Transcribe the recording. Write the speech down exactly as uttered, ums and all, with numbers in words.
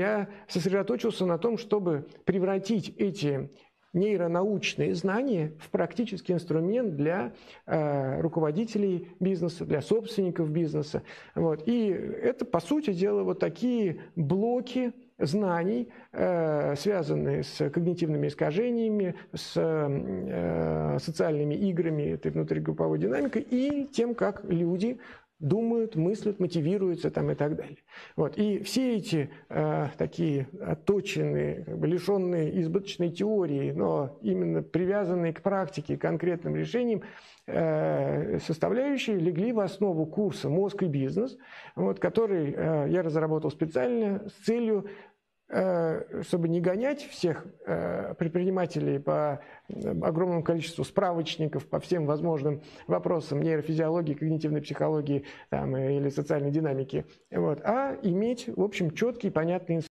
я сосредоточился на том, чтобы превратить эти нейронаучные знания в практический инструмент для э, руководителей бизнеса, для собственников бизнеса. Вот. И это, по сути дела, вот такие блоки знаний, э, связанные с когнитивными искажениями, с э, социальными играми этой внутригрупповой динамикой и тем, как люди думают, мыслят, мотивируются там, и так далее. Вот. И все эти э, такие отточенные, как бы лишенные избыточной теории, но именно привязанные к практике, к конкретным решениям, э, составляющие легли в основу курса «Мозг и бизнес», вот, который э, я разработал специально с целью, чтобы не гонять всех предпринимателей по огромному количеству справочников по всем возможным вопросам нейрофизиологии, когнитивной психологии там, или социальной динамики, вот, а иметь, в общем, четкий и понятный инструмент.